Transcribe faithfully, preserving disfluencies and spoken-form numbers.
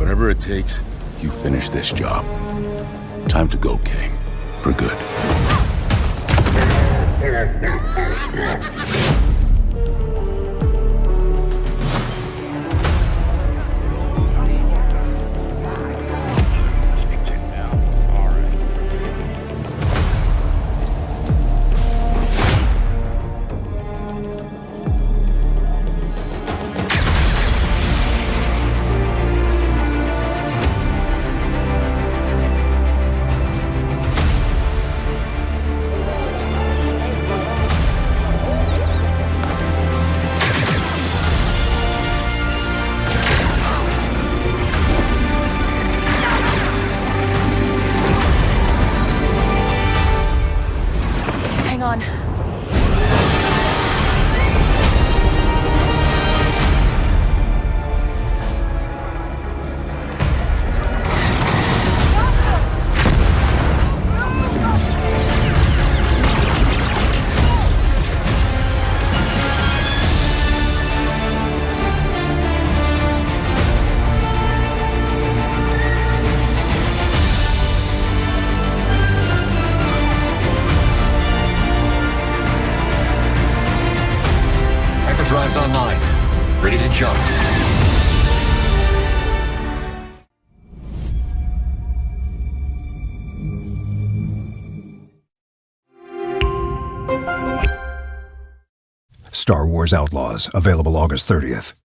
Whatever it takes, you finish this job. Time to go, King. For good. Drives online. Ready to jump. Star Wars Outlaws, available August thirtieth.